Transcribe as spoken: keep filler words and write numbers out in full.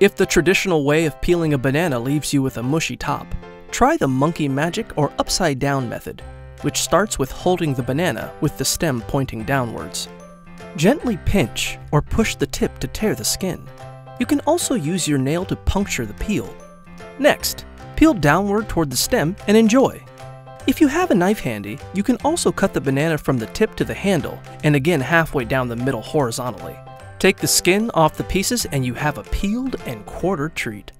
If the traditional way of peeling a banana leaves you with a mushy top, try the monkey magic or upside down method, which starts with holding the banana with the stem pointing downwards. Gently pinch or push the tip to tear the skin. You can also use your nail to puncture the peel. Next, peel downward toward the stem and enjoy. If you have a knife handy, you can also cut the banana from the tip to the handle and again halfway down the middle horizontally. Take the skin off the pieces and you have a peeled and quartered treat.